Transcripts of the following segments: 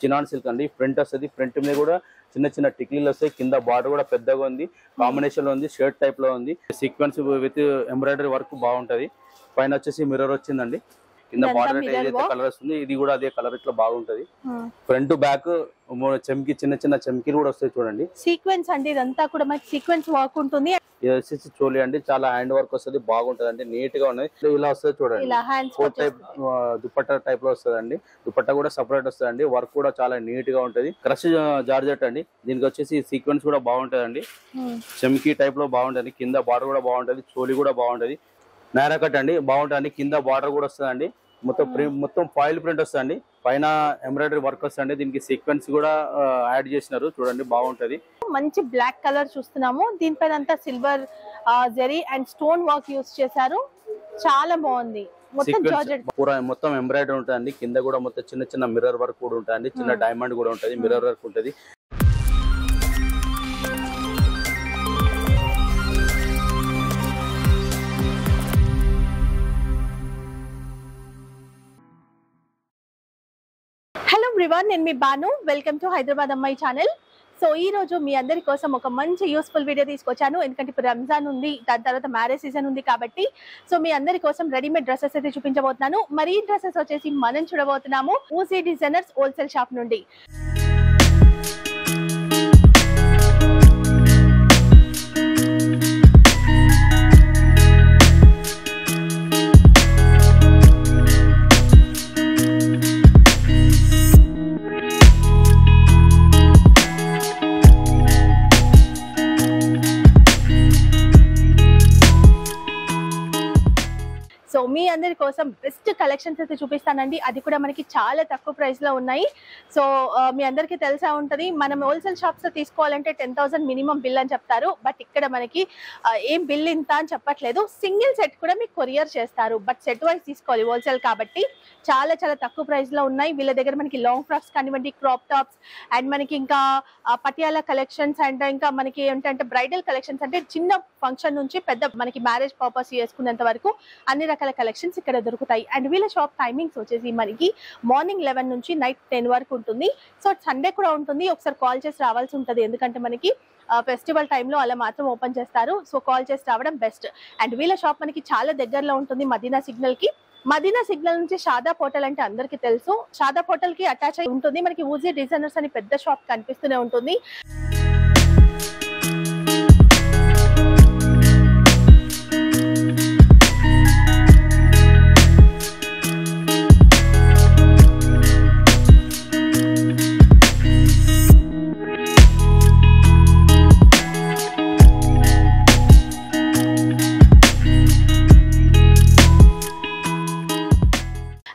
चिनान silk अंडी print वस्तुंदी print में కూడా చిన్న చిన్న టిక్లీలు వస్తాయి కింద బార్డర్ కూడా పెద్దగా ఉంది కాంబినేషన్ లో ఉంది షర్ట్ టైప్ లో ఉంది సీక్వెన్స్ విత్ ఎంబ్రాయిడరీ వర్క్ బాగుంటది పైన వచ్చేసి మిర్రర్ వచ్చిందండి కింద బార్డర్ ఏదైతే కలర్ వస్తుంది ఇది కూడా అదే కలర్ ఇట్లా బాగుంటది ఫ్రంట్ బ్యాక్ చెంకి చిన్న చిన్న చెంకిలు కూడా వస్తాయి చూడండి సీక్వెన్స్ అంటే ఇదంతా కూడా మనకి సీక్వెన్స్ వర్క్ ఉంటుంది ఇది వచ్చేసి చోలీ అండి చాలా హ్యాండ్ వర్క్ వస్తుంది బాగుంటదండి నీట్ గా ఉంది ఇలా వస్తుంది చూడండి ఫోర్ టైప్ దుపట్టా టైప్ లో వస్తదండి దుపట్టా కూడా సెపరేట్ వస్తదండి వర్క్ కూడా చాలా నీట్ గా ఉంటది క్రష్ జార్జెట్ అండి దీనికి వచ్చేసి సీక్వెన్స్ కూడా బాగుంటదండి చెంకి టైప్ లో బాగుంటది కింద బార్డర్ కూడా బాగుంటది చోలీ కూడా బాగుంటది నారా కట్ అండి బాగుంటది కింద బార్డర్ కూడా వస్తదండి మొత్తం ఫాయిల్ ప్రింట్ వస్తదండి పైన ఎంబ్రాయిడరీ వర్క్ వస్తదండి దీనికి సీక్వెన్స్ కూడా యాడ్ చేసినారు చూడండి బాగుంటది మంచి బ్లాక్ కలర్ చూస్తున్నాము దీనిపైన అంతా silver zari and stone work use చేశారు చాలా బాగుంది మొత్తం జార్జెట్ పూరా మొత్తం ఎంబ్రాయిడరీ ఉంటదండి కింద కూడా మొత్తం చిన్న చిన్న మిర్రర్ వర్క్ కూడా ఉంటదండి చిన్న డైమండ్ కూడా ఉంటది మిర్రర్ వర్క్ ఉంటది everyone నేను మీ బాను వెల్కమ్ టు హైదరాబాద్ అమ్మాయి ఛానల్ సో ఈ రోజు మీ అందరి కోసం ఒక మంచి యూస్ఫుల్ వీడియో తీసుకొచ్చాను ఎందుకంటే ఇప్పుడు రంజాన్ ఉంది దాని తర్వాత మ్యారేజ్ సీజన్ ఉంది కాబట్టి సో మీ అందరి కోసం రెడీమేడ్ డ్రెస్సెస్ అయితే చూపించబోతున్నాను మరి ఈ డ్రెస్సెస్ వచ్చేసి మనం చూడబోతున్నాము ఊజీ డిజైనర్స్ హోల్సేల్ షాప్ నుండి మీ అందరి కోసం బెస్ట్ కలెక్షన్స్ అయితే చూపిస్తానండి అది కూడా మనకి చాలా తక్కువ ప్రైస్ లో ఉన్నాయి సో మీ అందరికీ తెలిసా ఉంటుంది మనం హోల్సేల్ షాప్స్ తీసుకోవాలంటే 10,000 మినిమం బిల్ అని చెప్తారు బట్ ఇక్కడ మనకి ఏం బిల్ ఇంత అని చెప్పట్లేదు సింగిల్ సెట్ కూడా మీకు కొరియర్ చేస్తారు బట్ సెట్ వైజ్ తీసుకోవాలి హోల్సేల్ కాబట్టి చాలా చాలా తక్కువ ప్రైస్ లో ఉన్నాయి వీళ్ళ దగ్గర మనకి లాంగ్ ఫ్రాక్స్ కానివ్వండి క్రాప్ టాప్స్ అండ్ మనకి ఇంకా పటియాలా కలెక్షన్స్ అండ్ ఇంకా మనకి ఏంటంటే బ్రైడల్ కలెక్షన్స్ అంటే చిన్న ఫంక్షన్ నుంచి పెద్ద మనకి మ్యారేజ్ పర్పస్ చేసుకున్నంత వరకు అన్ని రకాల కలెక్షన్స్ ఇక్కడ దొరుకుతాయి అండ్ వీళ్ళ షాప్ టైమింగ్స్ వచ్చేసి మనకి మార్నింగ్ 11 నుంచి నైట్ 10 వరకు ఉంటుంది సో సండే కూడా ఉంటుంది ఒకసారి కాల్ చేసి రావాల్సి ఉంటుంది ఎందుకంటే మనకి ఫెస్టివల్ టైంలో అలా మాత్రం ఓపెన్ చేస్తారు సో కాల్ చేసి రావడం బెస్ట్ అండ్ వీళ్ళ షాప్ మనకి చాలా దగ్గరలో ఉంటుంది మదీనా సిగ్నల్కి మదీనా సిగ్నల్ నుంచి షాదా పోటల్ అంటే అందరికీ తెలుసు షాదా పోటల్కి అటాచ్ అయి ఉంటుంది మనకి ఊజీ డిజైనర్స్ అని పెద్ద షాప్ కనిపిస్తూనే ఉంటుంది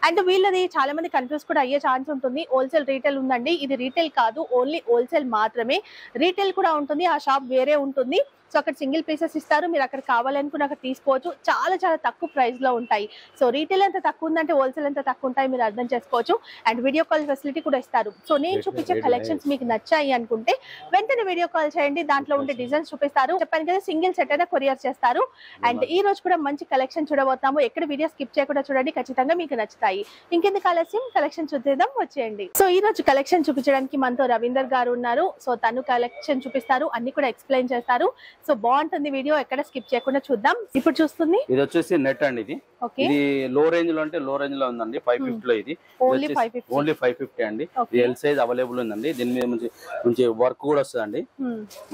అండ్ వీళ్ళది చాలా మంది కన్ఫ్యూజ్ కూడా అయ్యే ఛాన్స్ ఉంటుంది హోల్సేల్ రీటైల్ ఉందండి ఇది రీటైల్ కాదు ఓన్లీ హోల్సేల్ మాత్రమే రీటైల్ కూడా ఉంటుంది ఆ షాప్ వేరే ఉంటుంది సో అక్కడ సింగిల్ పీసెస్ ఇస్తారు మీరు అక్కడ కావాలనుకుని అక్కడ తీసుకోవచ్చు చాలా చాలా తక్కువ ప్రైస్ లో ఉంటాయి సో రీటైల్ ఎంత తక్కువ ఉందంటే హోల్సేల్ ఎంత తక్కువ ఉంటాయి మీరు అర్థం చేసుకోవచ్చు అండ్ వీడియో కాల్ ఫెసిలిటీ కూడా ఇస్తారు సో నేను చూపించే కలెక్షన్స్ మీకు నచ్చాయి అనుకుంటే వెంటనే వీడియో కాల్ చేయండి దాంట్లో ఉండే డిజైన్స్ చూపిస్తారు చెప్పాను కదా సింగిల్ సెట్ అయినా కొరియర్ చేస్తారు అండ్ ఈ రోజు కూడా మంచి కలెక్షన్ చూడబోతాము ఎక్కడ వీడియో స్కిప్ చేయకుండా చూడండి ఖచ్చితంగా మీకు నచ్చుతాయి ఇంకెందుకు ఆలస్యం కలెక్షన్ చూద్దాం వచ్చేయండి సో ఈ రోజు కలెక్షన్ చూపించడానికి మనతో రవీందర్ గారు ఉన్నారు సో తను కలెక్షన్ చూపిస్తారు అన్ని కూడా ఎక్స్ప్లెయిన్ చేస్తారు సో బాగుంటుంది వీడియో ఎక్కడ స్కిప్ చేయకుండా చూద్దాం ఇప్పుడు చూస్తుంది ఇది వచ్చేసి నెట్ అండి ఇది ఇది లో రేంజ్ లో అంటే లో రేంజ్ లో ఉందండి 550 లో ఇది ఓన్లీ 550 అండి ఇది ఎల్ సైజ్ అవైలబుల్ ఉందండి దీని మీద మంచి మంచి వర్క్ కూడా వస్తదండి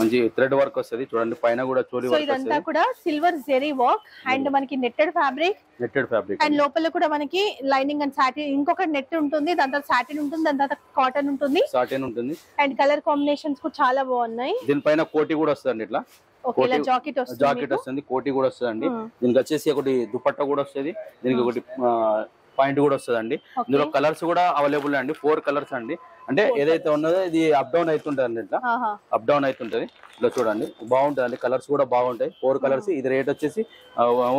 మంచి థ్రెడ్ వర్క్ వస్తది చూడండి పైన కూడా చోలీ వర్క్ వస్తది ఇదంతా కూడా సిల్వర్ జెరీ వర్క్ అండ్ మనకి నెట్టెడ్ ఫ్యాబ్రిక్ అండ్ లోపల కూడా మనకి లైనింగ్ అండ్ సాటిన్ ఇంకొక నెట్ ఉంటుంది దాని తర్వాత సాటిన్ ఉంటుంది దాని తర్వాత కాటన్ ఉంటుంది అండ్ కలర్ కాంబినేషన్స్ కూడా చాలా బాగున్నాయి దీనిపైన కోటి కూడా వస్తదండి ఇట్లా జాకెట్ వస్తుంది కోటి కూడా వస్తుందండి దీనికి వచ్చేసి ఒకటి దుపట్టా కూడా వస్తుంది దీనికి ఒకటి పాయింట్ కూడా వస్తుందండి ఇందులో కలర్స్ కూడా అవైలబుల్ అండి 4 కలర్స్ అండి అంటే ఏదైతే ఉన్నదో ఇది అప్ డౌన్ అవుతుంటది ఇలా చూడండి బాగుంటది కలర్స్ కూడా బాగుంటాయి 4 కలర్స్ ఇది రేట్ వచ్చేసి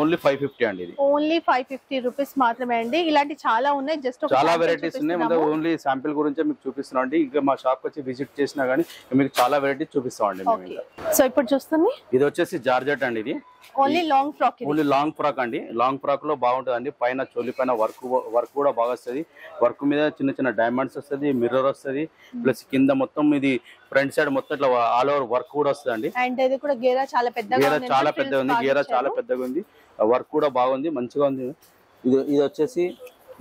ఓన్లీ 550 అండి ఇది ఓన్లీ 550 రూపీస్ మాత్రమే అండి ఇలాంటి చాలా ఉన్నాయి జస్ట్ చాలా వెరైటీస్ ఉన్నాయి మనం ఓన్లీ శాంపిల్ గురించి మీకు చూపిస్తున్నాం అండి ఇక మా షాప్ వచ్చి విజిట్ చేసినా గానీ మీకు చాలా వెరైటీస్ చూపిస్తాం అండి సో ఇప్పుడు చూస్తుంది ఇది వచ్చేసి జార్జెట్ అండి ఇది only long frock, only long frock అండి. లాంగ్ ఫ్రాక్ లో బాగుంటుంది, పైన చోలి పైన వర్క్ వర్క్ కూడా బాగా వస్తుంది. వర్క్ మీద చిన్న చిన్న డైమండ్స్ వస్తుంది, మిర్రర్ వస్తుంది, ప్లస్ కింద మొత్తం ఇది ఫ్రంట్ సైడ్ మొత్తం ఇట్లా ఆల్ ఓవర్ వర్క్ కూడా వస్తుంది. అండ్ ఇది కూడా గేరా చాలా పెద్దగా ఉంది, గేరా చాలా పెద్దగా ఉంది, వర్క్ కూడా బాగుంది, మంచిగా ఉంది. ఇది ఇది వచ్చేసి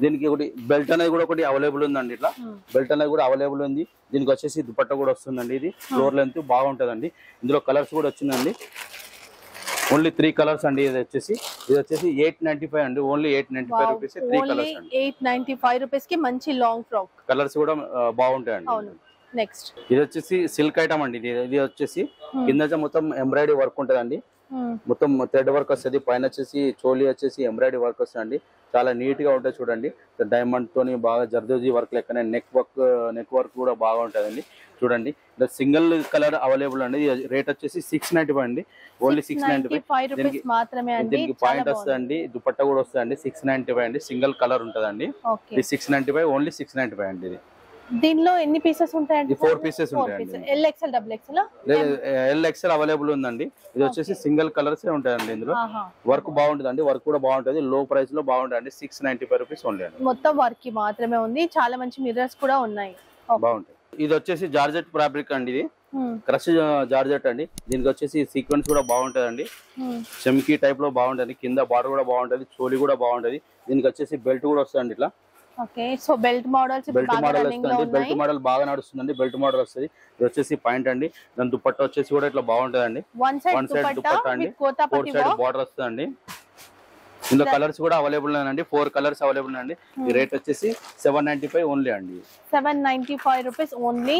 దీనికి ఒకటి బెల్ట్ అనేది కూడా ఒకటి అవైలబుల్ ఉందండి. ఇట్లా బెల్ట్ అనేది కూడా అవైలబుల్ ఉంది. దీనికి వచ్చేసి దుపట్టా కూడా వస్తుందండి. ఇది ఫ్లోర్ లెంత్ బాగుంటుందండి. ఇందులో కలర్స్ కూడా వచ్చిందండి, ఓన్లీ 3 కలర్స్ అండి. ఇది వచ్చేసి 895 అండి, ఓన్లీ 895 రూపీస్ 3 కలర్స్ అండి. 895 రూపీస్ కి మంచి లాంగ్ ఫ్రాక్, కలర్స్ కూడా బాగుంటాయండి. నెక్స్ట్ ఇది వచ్చేసి సిల్క్ ఐటమ్ అండి. ఇది వచ్చేసి కింద మొత్తం ఎంబ్రాయిడరీ వర్క్ ఉంటదండి, మొత్తం థ్రెడ్ వర్క్ వస్తుంది, పైన వచ్చేసి చోలీ వచ్చేసి ఎంబ్రాయిడరీ వర్క్ వస్తుంది. చాలా నీట్ గా ఉంటాయి చూడండి, డైమండ్ తోని బాగా జర్దోజీ వర్క్ లెక్కనే నెక్ వర్క్ కూడా బాగా ఉంటుంది చూడండి. సింగిల్ కలర్ అవైలబుల్ అండి. రేట్ వచ్చేసి 695 అండి, ఓన్లీ 695 మాత్రమే అండి. దీనికి పాయింట్ వస్తుంది, దుపట్టా కూడా వస్తుంది. 695 అండి, సింగిల్ కలర్ ఉంటదండి. 695 ఓన్లీ 695 అండి. ఇది దీనిలో ఎన్ని పీసెస్ ఉంటాయండి? 4 పీసెస్ ఉంటాయండి. L XL double XL L XL available ఉందండి. ఇది వచ్చేసి సింగిల్ కలర్స్ ఉంటాయండి. ఇందులో వర్క్ బాగుంటుందండి, వర్క్ కూడా బాగుంటుంది, లో ప్రైస్ లో బాగుంటుంది. 695 రూపీస్ ఓన్లీ అండి. మొత్తం వర్క్ మాత్రమే ఉంది, చాలా మంచి మిర్రర్స్ కూడా ఉన్నాయి, బాగుంటాయి. ఇది వచ్చేసి జార్జెట్ ఫ్యాబ్రిక్ అండి. ఇది క్రష్ జార్జెట్ అండి. దీనికి వచ్చేసి సీక్వెన్స్ కూడా బాగుంటదండి, చెమ్కీ టైప్ లో బాగుంటది, కింద బార్డర్ కూడా బాగుంటది, చోలీ కూడా బాగుంటది. దీనికి వచ్చేసి బెల్ట్ కూడా వస్తుంది ఇట్లా. బెల్ట్ మోడల్ బాగా నడుస్తుందండి, బెల్ట్ మోడల్ వస్తుంది. ఇది వచ్చేసి పాయింట్ అండి. దాని దుపట్టా వచ్చేసి కూడా ఇట్లా బాగుంటదండి, వన్ సైడ్ దుపట్టా అండి, ఫోర్ సైడ్ బార్డర్ వస్తుందండి. ఇందులో కలర్స్ కూడా అవైలబుల్ అండి, 4 కలర్స్ అవైలబుల్ అండి. రేట్ వచ్చేసి 795 ఓన్లీ అండి. 795 రూపీస్ ఓన్లీ.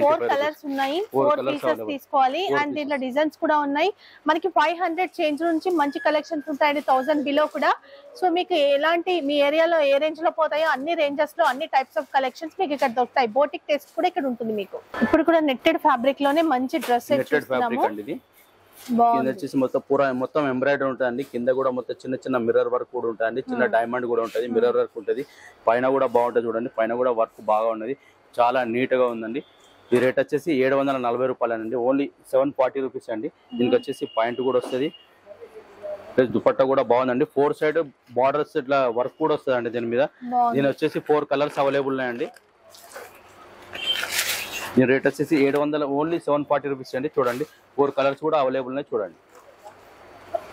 4 కలర్స్ ఉన్నాయి, 4 పీసెస్ తీసుకోవాలి. అండ్ దీంట్లో డిజైన్స్ కూడా ఉన్నాయి. మనకి 500 చేంజ్ నుంచి మంచి కలెక్షన్స్ ఉంటాయండి, 1000 బిలో కూడా. సో మీకు ఎలాంటి మీ ఏరియాలో ఏ రేంజ్ లో పోతాయో అన్ని రేంజెస్ లో అన్ని టైప్స్ ఆఫ్ కలెక్షన్స్ మీకు ఇక్కడ దొరుకుతాయి. బోటిక్ టేస్ట్ కూడా ఇక్కడ ఉంటుంది మీకు. ఇప్పుడు కూడా నెట్టెడ్ ఫ్యాబ్రిక్ లోనే మంచి డ్రెస్ చూస్తున్నాము. వచ్చేసి మొత్తం ఎంబ్రాయిడరీ ఉంటుంది, కింద కూడా మొత్తం చిన్న చిన్న మిర్రర్ వర్క్ కూడా ఉంటుంది, చిన్న డైమండ్ కూడా ఉంటుంది, మిర్రర్ వర్క్ ఉంటుంది, పైన కూడా బాగుంటుంది చూడండి. పైన కూడా వర్క్ బాగా ఉన్నది, చాలా నీట్ గా ఉందండి. ఈ రేట్ వచ్చేసి 740 రూపాయలు అండి, ఓన్లీ 740 రూపీస్ అండి. దీనికి వచ్చేసి పాయింట్ కూడా వస్తుంది, ప్లస్ దుపట్టా కూడా బాగుందండి. 4 సైడ్ బార్డర్స్ ఇట్లా వర్క్ కూడా వస్తుంది అండి దీని మీద. దీని వచ్చేసి 4 కలర్స్ అవైలబుల్ ఉన్నాయండి. దీని రేట్ వచ్చేసి 700 ఓన్లీ 740 రూపీస్ అండి. చూడండి 4 కలర్స్ కూడా అవైలబుల్ ఉన్నాయి చూడండి.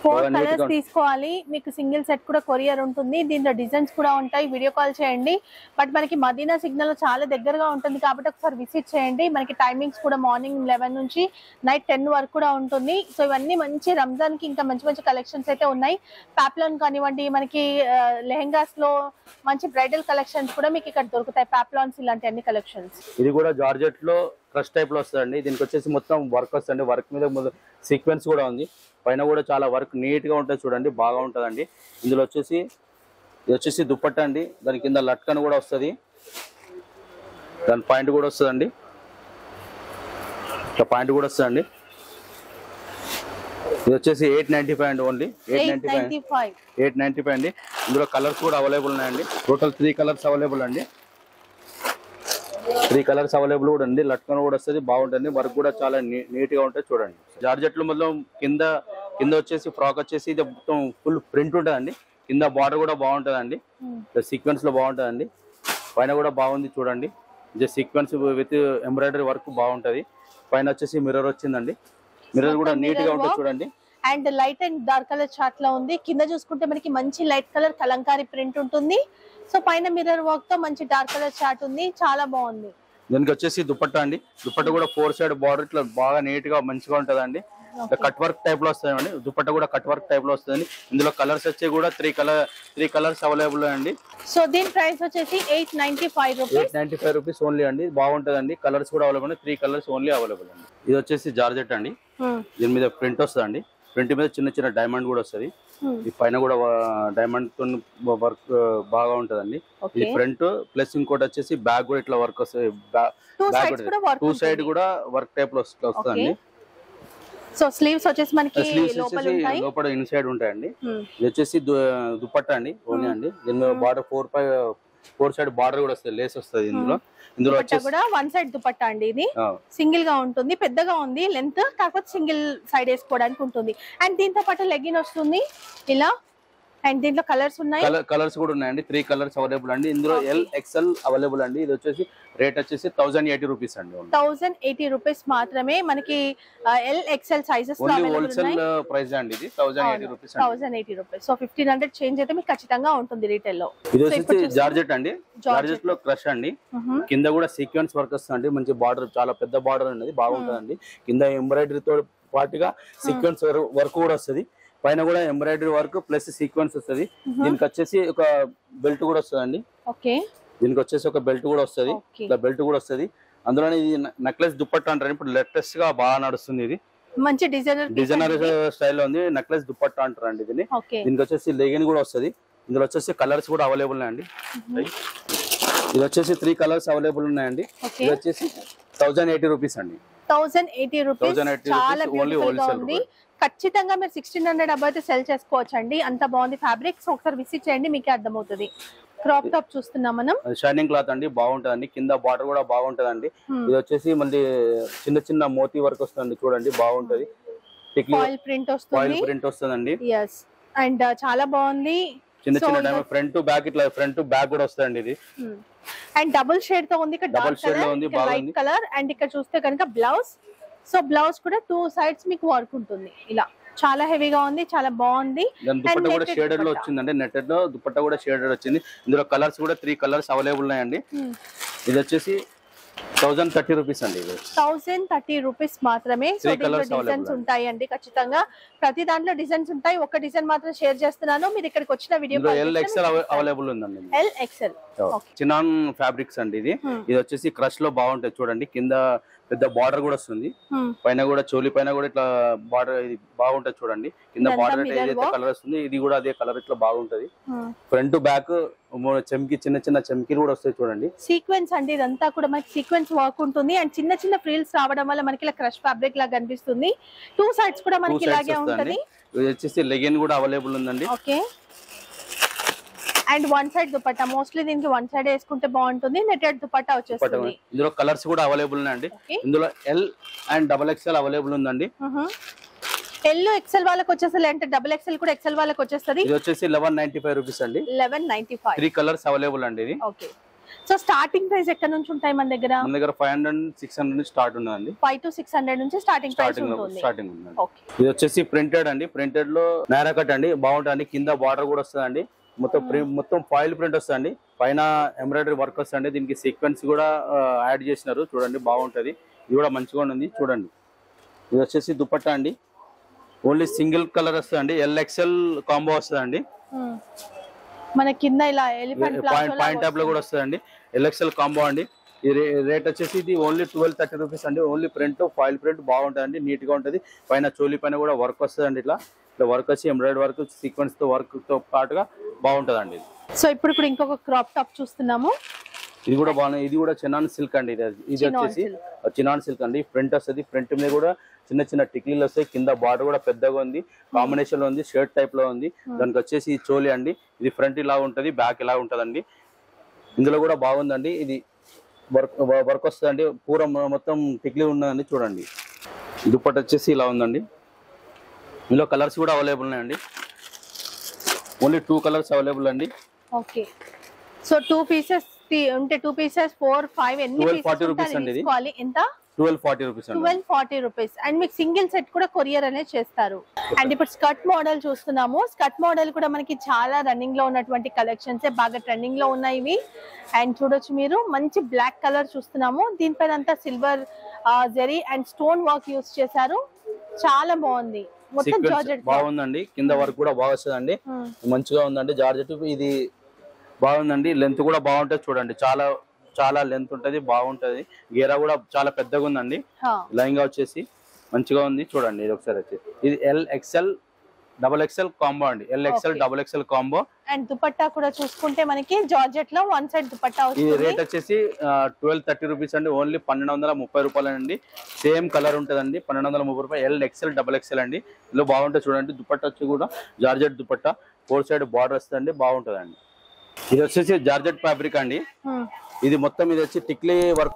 4 కలర్స్ తీసుకోవాలి. మీకు సింగిల్ సెట్ కూడా కొరియర్ ఉంటుంది, దీంట్లో డిజైన్స్ కూడా ఉంటాయి. వీడియో కాల్ చేయండి. బట్ మనకి మదీనా సిగ్నల్ చాలా దగ్గరగా ఉంటుంది కాబట్టి ఒకసారి విజిట్ చేయండి. మనకి టైమింగ్స్ కూడా మార్నింగ్ 11 నుంచి నైట్ 10 వరకు కూడా ఉంటుంది. సో ఇవన్నీ మంచి రంజాన్ కి ఇంకా మంచి మంచి కలెక్షన్స్ అయితే ఉన్నాయి. ప్యాప్లాన్ కానివ్వండి, మనకి లెహెంగాస్ లో మంచి బ్రైడల్ కలెక్షన్స్ కూడా మీకు ఇక్కడ దొరుకుతాయి. ప్యాప్లాన్స్ ఇలాంటి అన్ని కలెక్షన్స్. ఇది కూడా జార్జెట్ లో క్రష్ టైప్ లో వస్తుంది. దీనికి వచ్చేసి మొత్తం వర్క్ వస్తుంది, వర్క్ మీద సీక్వెన్స్ కూడా ఉంది, పైన కూడా చాలా వర్క్ నీట్ గా ఉంటుంది చూడండి, బాగా ఉంటదండి. ఇందులో వచ్చేసి ఇది వచ్చేసి దుప్పట్టా అండి. దాని కింద లట్కన్ కూడా వస్తుంది, దాని పాయింట్ కూడా వస్తుందండి, పాయింట్ కూడా వస్తుందండి. ఇది వచ్చేసి 895 అండి, ఓన్లీ 895 అండి. ఇందులో కలర్స్ కూడా అవైలబుల్ ఉన్నాయండి. టోటల్ 3 కలర్స్ అవైలబుల్ అండి, 3 కలర్స్ అవైలబుల్ కూడా ఉంది. లట్కన్ కూడా వస్తుంది, బాగుంటుంది, వర్క్ కూడా చాలా నీట్ గా ఉంటుంది చూడండి. జార్జెట్లు మొత్తం కింద వచ్చేసి ఫ్రాక్ వచ్చేసి ఇది మొత్తం ఫుల్ ప్రింట్ ఉంటుంది, కింద బార్డర్ కూడా బాగుంటుందండి, సీక్వెన్స్ లో బాగుంటుందండి, పైన కూడా బాగుంది చూడండి. సీక్వెన్స్ విత్ ఎంబ్రాయిడరీ వర్క్ బాగుంటుంది. పైన వచ్చేసి మిర్రర్ వచ్చిందండి, మిర్రర్ కూడా నీట్ గా ఉంటుంది చూడండి. And light and dark colour chart లో ఉంది. కింద చూసుకుంటే మనకి మంచి లైట్ కలర్ కలంకారీ ప్రింట్ ఉంటుంది. సో పైన మిర్రర్ వర్క్ తో మంచి డార్క్ కలర్ చార్ట్ ఉంది, చాలా బాగుంది. దీనికి వచ్చేసి దుపట్టా అండి. దుపట్టా కూడా 4 సైడ్ బార్డర్ ఇట్లా బాగా నీట్ గా మంచిగా ఉంటదండి. కట్ వర్క్ టైప్ లో వస్తుంది అండి, దుపట్టా కూడా కట్ వర్క్ టైప్ లో వస్తుంది. ఇందులో కలర్స్ వచ్చే కూడా 3 కలర్స్ అవైలబుల్ అండి. సో దీని ప్రైస్ వచ్చేసి 895 రూపీస్ ఓన్లీ అండి. బాగుంటదండి, కలర్స్ కూడా అవైలబుల్, 3 కలర్స్ ఓన్లీ అవైలబుల్ అండి. ఇది వచ్చేసి జార్జెట్ అండి. దీని మీద ప్రింట్ వస్తుంది, ప్రింట్ మీద చిన్న చిన్న డైమండ్ కూడా వస్తుంది, ఈ పైన కూడా డైమండ్ తో వర్క్ బాగా ఉంటదండి. ఈ ఫ్రంట్ ప్లస్ ఇంకోటి వచ్చేసి బ్యాక్ కూడా ఇట్లా వర్క్ వస్తుంది, బ్యాక్ 2 సైడ్ కూడా వర్క్ టైప్ లో వస్తుందండి. సో స్లీవ్స్ వచ్చేసి మనకి లోపల ఇన్సైడ్ ఉంటాయండి. ఇది వచ్చేసి దుపట్టా అండి ఓన్లీ అండి. దీని బార్డర్ 4-5 ఫోర్ సైడ్ బార్డర్ కూడా వస్తుంది, లేస్ వస్తుంది. ఇందులో ఇందులో కూడా వన్ సైడ్ దుపట్టా అండి, ఇది సింగిల్ గా ఉంటుంది, పెద్దగా ఉంది లెంత్, కాకపోతే సింగిల్ సైడ్ వేసుకోవడానికి ఉంటుంది. అండ్ దీంతో పాటు లెగ్గిన్ వస్తుంది ఇలా. అండ్ దీంట్లో కలర్స్ ఉన్నాయి, కలర్స్ కూడా ఉన్నాయండి, 3 కలర్స్ అవైలబుల్ అండి. ఇందులో ఎల్ ఎక్స్ఎల్ అవైలబుల్ అండి. ఇది వచ్చేసి రేట్ వచ్చేసి 1080 రూపీస్ అండి, 1080 రూపీస్ మాత్రమే మనకి L XL sizes wholesale price అండి. ఇది 1080 రూపీస్, 1080 రూపీస్. సో 1500 చేంజ్ అయితే మీకు ఖచ్చితంగా ఉంటుంది రీటైల్ లో. ఇది వచ్చేసి జార్జెట్ అండి, జార్జెట్ లో క్రష్ అండి. కింద కూడా సీక్వెన్స్ వర్క్ వస్తుంది, మంచి బార్డర్, చాలా పెద్ద బార్డర్ అనేది బాగుంటుందండి. కింద ఎంబ్రాయిడరీ తో పాటుగా సీక్వెన్స్ వర్క్ కూడా వస్తుంది, పైన కూడా ఎంబ్రాయిడరీ వర్క్ ప్లస్ సీక్వెన్స్ వస్తుంది. దీనికి వచ్చేసి ఒక బెల్ట్ కూడా వస్తుంది, దీనికి వచ్చేసి ఒక బెల్ట్ కూడా వస్తుంది, ఇలా బెల్ట్ కూడా వస్తుంది. అందులోనే ఇది నెక్లెస్ దుప్పట్టా అంటారు, ఇప్పుడు లేటెస్ట్ గా బాగా నడుస్తుంది. ఇది మంచి డిజైనర్ స్టైల్ లో ఉంది, నెక్లెస్ దుప్పట్టా అంటారు అండి దీన్ని. దీనికి వచ్చేసి లెగిన్ కూడా వస్తుంది. ఇందులో వచ్చేసి కలర్స్ కూడా అవైలబుల్ ఉన్నాయండి. ఇది వచ్చేసి 3 కలర్స్ అవైలబుల్ ఉన్నాయండి. ఇది వచ్చేసి 1080 రూపీస్ అండి, 1080 రూపీస్. చాలా బ్యూటిఫుల్ గా ఉంది, ఖచ్చితంగా మీరు 1600 అబౌట్ సెల్ చేసుకోవచ్చు అండి, అంత బాగుంది ఫ్యాబ్రిక్. ఒకసారి విజిట్ చేయండి, మీకే అర్థమవుతుంది. క్రాప్ టాప్ చూస్తున్నాం మనం, షైనింగ్ క్లాత్ అండి, బాగుంటదండి. కింద బార్డర్ కూడా బాగుంటదండి. ఇది వచ్చేసి మళ్ళీ చిన్న చిన్న మోతీ వర్క్ వస్తుంది, చూడండి బాగుంటది. ఫాయిల్ ప్రింట్ వస్తుంది, ప్రింట్ వస్తుందండి. yes, అండ్ చాలా బాగుంది. చిన్న చిన్న ఫ్రంట్ టు బ్యాక్, ఇట్లా ఫ్రంట్ టు బ్యాక్ కూడా వస్తుందండి. ఇది అండ్ డబుల్ షేడ్ తో ఉంది, డబుల్ షేడ్ లో ఉంది, వైట్ కలర్. అండ్ ఇక్కడ చూస్తే కనుక బ్లౌజ్, సో బ్లౌజ్ కూడా 2 సైడ్స్ మీకు వర్క్ ఉంటుంది ఇలా. చాలా హెవీగా ఉంది, చాలా బాగుంది. దుపట్టా కూడా షేడెడ్ లో వచ్చిందండి, నెట్టెడ్ లో దుపట్టా కూడా షేడెడ్ వచ్చింది. ఇందులో కలర్స్ కూడా 3 కలర్స్ అవైలబుల్ ఉన్నాయండి. ఇది వచ్చేసి 1030 రూపీస్ అండి, 1030 రూపీస్ మాత్రమే. సో దీంట్లో డిజైన్స్ ఉంటాయి అండి, ఖచ్చితంగా ప్రతి దాంట్లో డిజైన్స్ ఉంటాయి. ఒక డిజైన్ మాత్రం షేర్ చేస్తున్నాను, మీరు ఇక్కడికి వచ్చిన వీడియో ఎల్ ఎక్స్ఎల్ అవైలబుల్ ఉందండి, ఎల్ ఎక్స్ఎల్ చినాన్ ఫ్యాబ్రిక్స్ అండి. ఇది ఇది వచ్చేసి క్రష్ లో బాగుంటది, చూడండి. కింద పెద్ద బార్డర్ కూడా వస్తుంది, పైన కూడా చోలి పైన కూడా ఇట్లా బార్డర్, ఇది బాగుంటది చూడండి. కింద బార్డర్ ఏదైతే కలర్ వస్తుంది, ఇది కూడా అదే కలర్, ఇట్లా బాగుంటది. ఫ్రంట్ బ్యాక్ చెంకి, చిన్న చిన్న చెంకీలు కూడా వస్తాయి చూడండి, సీక్వెన్స్ అండి. ఇదంతా కూడా మనకి సీక్వెన్స్ వర్క్ ఉంటుంది. అండ్ చిన్న చిన్న ఫ్రిల్స్ రావడం వల్ల మనకి ఇలా క్రష్ ఫ్యాబ్రిక్ లాగా కనిపిస్తుంది. 2 సైడ్స్ కూడా మనకి ఇలాగే ఉంటుంది. ఇది వచ్చేసి లెగిన్ కూడా అవైలబుల్ ఉందండి. Okay, and 1 side dupatta, mostly దీనికి 1 సైడ్ వేసుకుంటే బాగుంటుంది. నెట్టెడ్ దుపట్టా వచ్చేస్తుంది. ఇందులో కలర్స్ కూడా అవైలబుల్ ఉన్నాయండి. ఇందులో L and double XL available ఉందండి. ఎల్ ఎక్స్ఎల్ వాళ్ళకి వచ్చేసరి, అంటే డబుల్ ఎక్స్ఎల్ కూడా ఎక్స్ఎల్ వాళ్ళకి వచ్చేస్తుంది. ఇది వచ్చేసి 1195 రూపీస్ అండి, 1195. 3 కలర్స్ అవైలబుల్ అండి. ఇది ఓకే. సో స్టార్టింగ్ ప్రైస్ ఎక్కడ నుంచి ఉంటాయి మన దగ్గర? మన దగ్గర 500 600 నుంచి స్టార్ట్ ఉందండి, 500 to 600 నుంచి స్టార్టింగ్ ప్రైస్ ఉంటుంది. ఓకే, ఇది వచ్చేసి ప్రింటెడ్ అండి. ప్రింటెడ్ లో నారా కట్ అండి, బాగుంటుంది. కింద బార్డర్ కూడా వస్తుందండి, మొత్తం ఫాయిల్ ప్రింట్ వస్తుంది, పైన ఎంబ్రాయిడరీ వర్క్ వస్తుంది. దీనికి సీక్వెన్స్ కూడా యాడ్ చేసినారు, చూడండి బాగుంటది. ఇది కూడా మంచిగా ఉంది, చూడండి. ఇది వచ్చేసి దుపట్టా అండి, ఓన్లీ సింగిల్ కలర్ వస్తుంది, ఎల్ ఎక్స్ఎల్ కాంబో వస్తుంది. మన కింద ఇలా ఎలిఫెంట్ పాయింట్ టాప్ లో కూడా వస్తుంది, ఎల్ ఎక్స్ఎల్ కాంబో అండి. రేట్ వచ్చేసి ఇది ఓన్లీ 1230 రూపీస్ అండి. ఓన్లీ ప్రింట్, ఫాయిల్ ప్రింట్ బాగుంటుంది, నీట్ గా ఉంటుంది. పైన చోలీ పైన కూడా వర్క్ వస్తుంది, ఇట్లా ఇట్లా వర్క్ వచ్చి ఎంబ్రాయిడరీ వర్క్, సీక్వెన్స్ తో వర్క్ తో పాటుగా బాగుంటదండి. సో ఇప్పుడు కూడా ఇంకొక క్రాప్ టాప్ చూస్తున్నాము. ఇది కూడా బాగుంది, ఇది కూడా చినాన్ సిల్క్ అండి. ఇది వచ్చేసి చినాన్ సిల్క్ అండి. ప్రింట్ వస్తుంది, ప్రింట్ మీద కూడా చిన్న చిన్న టిక్లీలు వస్తాయి. కింద బార్డర్ కూడా పెద్దగా ఉంది, కాంబినేషన్ లో ఉంది, షర్ట్ టైప్ లో ఉంది. దానికి వచ్చేసి చోలీ అండి. ఇది ఫ్రంట్ ఇలా ఉంటది, బ్యాక్ ఇలా ఉంటదండి. ఇందులో కూడా బాగుందండి. ఇది వర్క్ వర్క్ వస్తుందండి, పూర మొత్తం టిక్లీ ఉన్నదండి, చూడండి. దుప్పటి వచ్చేసి ఇలా ఉందండి. ఇందులో కలర్స్ కూడా అవైలబుల్ ఉన్నాయండి. ఓన్లీ 2 కలర్స్ అవైలబుల్ అండి. ఓకే, సో 2 పీసెస్ ఉంటే 2 పీసెస్ 4, 5 ఎన్ని పీసెస్ అండి? ఎంత? 1240 రూపీస్ అండి, 1240 రూపీస్. అండ్ మీకు సింగిల్ సెట్ కూడా కొరియర్ అనేది చేస్తారు. అండ్ ఇప్పుడు స్కర్ట్ మోడల్ చూస్తున్నాము. స్కర్ట్ మోడల్ కూడా మనకి చాలా రన్నింగ్ లో ఉన్నటువంటి కలెక్షన్స్ బాగా ట్రెండింగ్ లో ఉన్నాయి ఇవి. అండ్ చూడొచ్చు మీరు, మంచి బ్లాక్ కలర్ చూస్తున్నాము. దీనిపైన అంతా silver zari and stone work use చేశారు, చాలా బాగుంది. బాగుందండి, కింద వర్క్ కూడా బాగా వస్తుందండి, మంచిగా ఉందండి. జార్జెట్ ఇది బాగుందండి, లెంత్ కూడా బాగుంటది, చూడండి. చాలా చాలా లెంత్ ఉంటది, బాగుంటది. గేరా కూడా చాలా పెద్దగా ఉందండి. లైంగా వచ్చేసి మంచిగా ఉంది, చూడండి. ఇది ఒకసారి వచ్చేసి ఇది L XL double XL combo అండి, L XL double XL combo. And dupatta కూడా చూసుకుంటే మనకి జార్జెట్ లో 1 సైడ్ దుపట్టా. ఇది రేట్ వచ్చేసి 1230 రూపీస్ అండి. ఓన్లీ 1230 రూపాయలు అండి. సేమ్ కలర్ ఉంటదండి, 1230 రూపాయలు. ఎల్ ఎక్స్ఎల్ డబుల్ ఎక్స్ఎల్ అండి. ఇందులో బాగుంటుంది, చూడండి. దుపట్టా వచ్చి కూడా జార్జెట్ దుపట్టా, 4 సైడ్ బార్డర్ వస్తుంది, బాగుంటదండి. This is a Georgette fabric. This is a tickly work.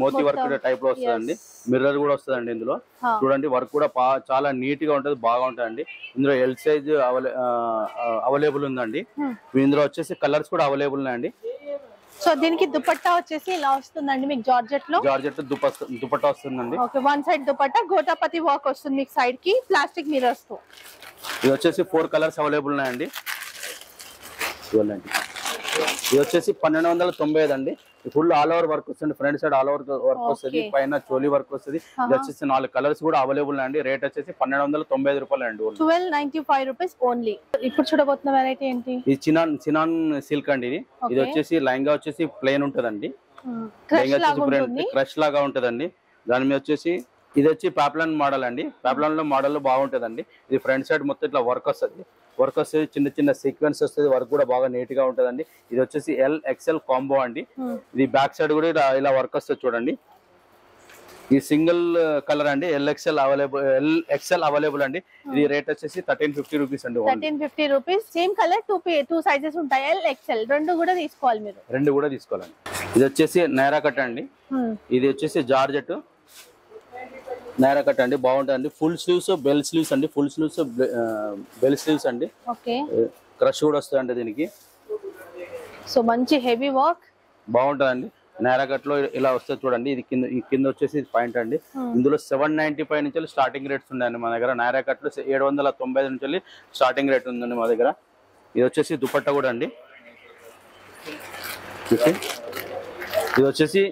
మోతి వర్క్ టైప్ లో వస్తదండి మిర్రర్ కూడా వస్తదండి ఇందులో చూడండి వర్క్ కూడా చాలా నీట్ గా ఉంటది బాగా ఉంటదండి ఇందులో ఎల్ సైజ్ అవైలబుల్ ఉందండి ఇందులో వచ్చేసి కలర్స్ కూడా అవైలబుల్ ఉన్నాయండి సో దీనికి దుపట్టా వచ్చేసి ఇలా వస్తుందండి మీకు జార్జెట్ దుపట్టా వస్తుందండి okay one side dupatta gotapatti work వస్తుంది మీకు సైడ్ కి ప్లాస్టిక్ మిర్రర్స్ తో ఇది వచ్చేసి 4 కలర్స్ అవైలబుల్ ఉన్నాయండి చూడండి ఇది వచ్చేసి 1295 అండి Full all over work and friends at all over work okay. Pina choli work just in all colors good available and rate funded on the Tombe and 1295 rupees only. It puts about the variety and chinan silk and chessy langa chessy plain on to the crush lag on to the chessy is a cheap Paplan model and Paplan model bound to the friend side Mutla workers. Workers చిన్న sequence వస్తది work కూడా బాగా neat గా ఉంటదండి ఇది వచ్చేసి L XL combo అండి ఇది బ్యాక్ సైడ్ కూడా ఇలా వర్క్ వస్తది చూడండి ఈ సింగిల్ కలర్ అండి L XL అవైలబుల్ అండి ఇది రేట్ వచ్చేసి 1350 రూపాయస్ అండి 1350 రూపాయస్ సేమ్ కలర్ 2 సైజెస్ ఉంటాయి L XL రెండు కూడా తీసుకోవాలి మీరు రెండు కూడా తీసుకోవాలండి ఇది వచ్చేసి నైరా కట్ అండి ఇది వచ్చేసి georgette Naira cut and bound and full sleeves of bell sleeves and full sleeves of bell sleeves and crush wood and the So munchy heavy work bound and Naira cut allows the Kindoches pint and 795 until starting rates on the Managara Naira cut was 800 until starting rate on the Madagara. You chess dupatta wood and you chessy.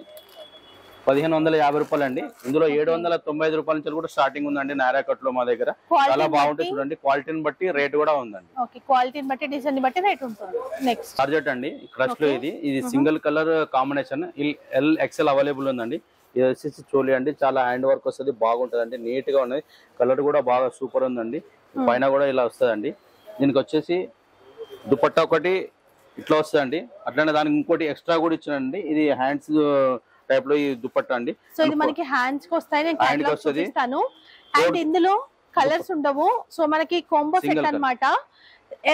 1550 రూపాయలండి ఇందులో 795 రూపాయల నుంచి కూడా starting ఉందండి Nara cut లో మా దగ్గర చాలా బాగుంటుంది చూడండి క్వాలిటీని బట్టి రేట్ కూడా ఉందండి ఓకే క్వాలిటీని బట్టి డిజైన్ ని బట్టి రేట్ ఉంటుంది నెక్స్ట్ జార్జెట్ అండి క్రష్ లో ఇది single colour combination L XL available ఉందండి ఇది వచ్చేసి చోలీ అండి చాలా హ్యాండ్ వర్క్ వస్తది బాగుంటదండి నీట్ గా ఉంది కలర్ కూడా బాగా సూపర్ ఉందండి పైన కూడా ఇలా వస్తదండి దీనికి వచ్చేసి దుపట్టా ఒకటి ఇట్లా వస్తదండి అట్లానే దానికి ఇంకోటి ఎక్స్ట్రా కూడా ఇచ్చానండి ఇది hands Type lo dupatta andi. So idi manaki hands ko ostayi nenu catalog chustanu and indulo colors undavu so manaki combo set anamata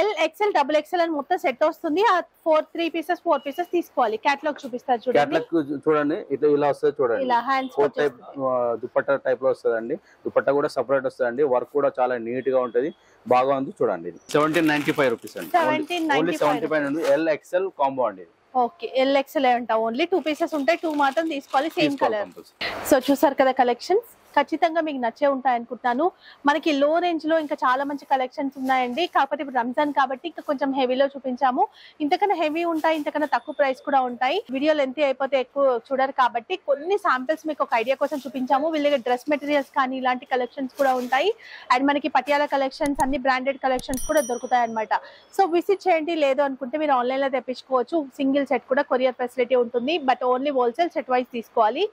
L XL double XL and motta set ostundi aa 3 pieces 4 pieces tiskovali catalog chupistadu chudandi catalog chudandi itla ila ostadi chudandi ila hands ko type dupatta type lo ostadandi dupatta kuda separate ostadandi work kuda chaala neat ga untadi baaga undi chudandi 1795 rupees andi 1795 undi L XL combo andi Okay, L XL only 2 pieces ఉంటాయి 2 మాత్రం తీసుకోవాలి same colour so చూసారు కదా collections ఖచ్చితంగా మీకు నచ్చే ఉంటాయి అనుకుంటాను మనకి లో రేంజ్ లో ఇంకా చాలా మంచి కలెక్షన్స్ ఉన్నాయండి కాకపోతే ఇప్పుడు రంజాన్ కాబట్టి ఇంకా కొంచెం హెవీలో చూపించాము ఇంతకన్నా హెవీ ఉంటాయి ఇంతకన్నా తక్కువ ప్రైస్ కూడా ఉంటాయి వీడియో లెంత్ అయిపోతే ఎక్కువ చూడరు కాబట్టి కొన్ని శాంపిల్స్ మీకు ఒక ఐడియా కోసం చూపించాము వీళ్ళకి డ్రెస్ మెటీరియల్స్ కానీ ఇలాంటి కలెక్షన్స్ కూడా ఉంటాయి అండ్ మనకి పటియాలా కలెక్షన్స్ అన్ని బ్రాండెడ్ కలెక్షన్స్ కూడా దొరుకుతాయి అన్నమాట సో విజిట్ చేయండి లేదు అనుకుంటే మీరు ఆన్లైన్ లో తెప్పించుకోవచ్చు సింగిల్ సెట్ కూడా కొరియర్ ఫెసిలిటీ ఉంటుంది but only wholesale set wise తీసుకోవాలి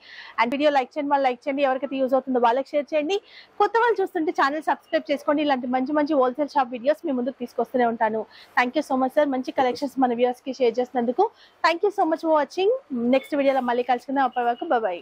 అండ్ వీడియో లైక్ చేయండి వాళ్ళు లైక్ చేయండి ఎవరికైతే యూజ్ వాళ్ళకి షేర్ చేయండి కొత్త వాళ్ళు చూస్తుంటే ఛానల్ సబ్స్క్రైబ్ చేసుకోండి ఇలాంటి మంచి మంచి హోల్సేల్ షాప్ వీడియోస్ మీ ముందుకు తీసుకొస్తూనే ఉంటాను thank you so much sir మంచి కలెక్షన్స్ మన వ్యూవర్స్ కి షేర్ చేసినందుకు thank you so much for watching next వీడియోలో మళ్ళీ కలుసుకుందాం అప్పటి వరకు బై బై